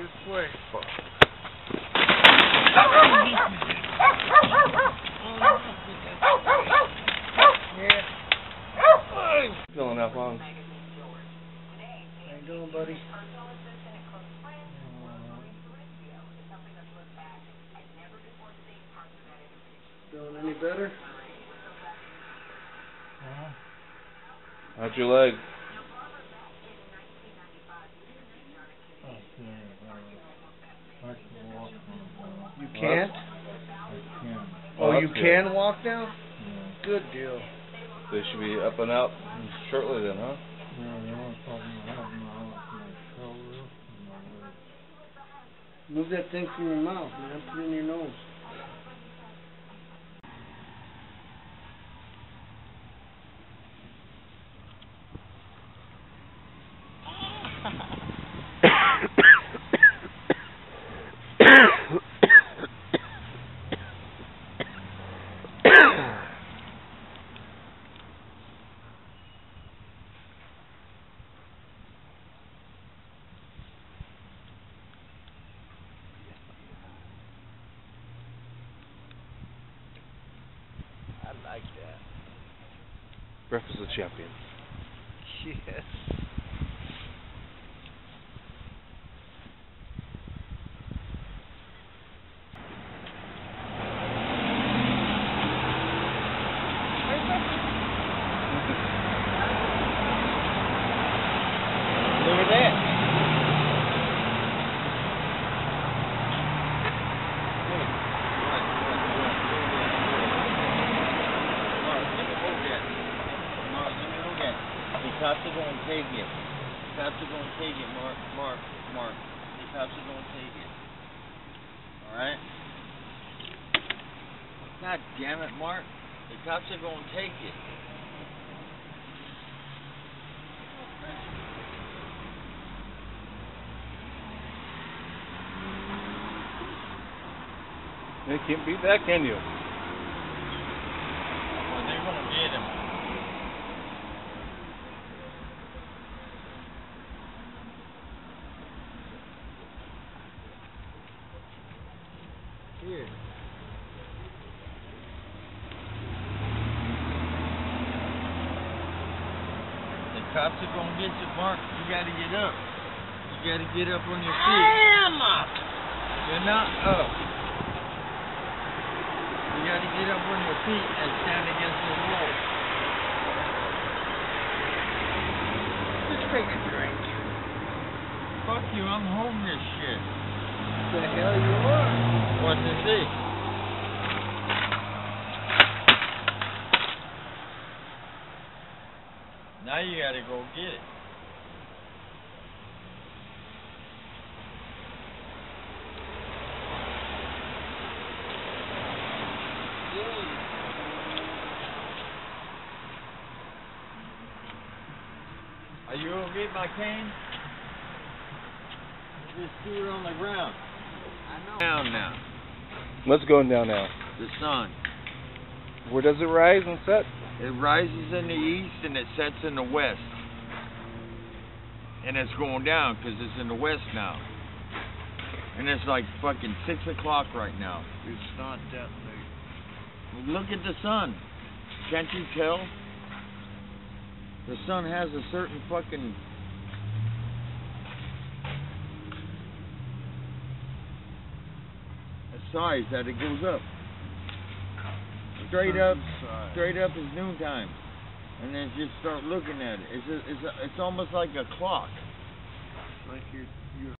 this way. Yeah. Filling up on. How you doing, buddy? Feeling any better? How's your leg? You can't? I can. Oh, you can walk now? Yeah. Good deal. They should be up and out shortly then, huh? Yeah, the only problem I have now is my shoulder and my leg. Move that thing from your mouth, man. Put it in your nose. Like that. Breakfast of Champions. Yes. Look at that. Take it. These cops are going to take it, Mark. These cops are going to take it. Alright? God damn it, Mark. The cops are going to take it. They can't beat that, can you? Well, they're going to get him. Here. The cops are gonna get you, Mark. You gotta get up. You gotta get up on your feet. I am up. You're not up. You gotta get up on your feet and stand against the wall. Just take a drink. Fuck you, I'm homeless shit. What the hell you are? What to see? Now you gotta go get it. Are you gonna get my cane? Just do it on the ground. Down now. What's going down now? The sun. Where does it rise and set? It rises in the east and it sets in the west. And it's going down because it's in the west now. And it's like fucking 6 o'clock right now. It's not that late. Look at the sun. Can't you tell? The sun has a certain fucking... size that it goes up. Straight up is noontime, and then just start looking at it. It's almost like a clock. Like you're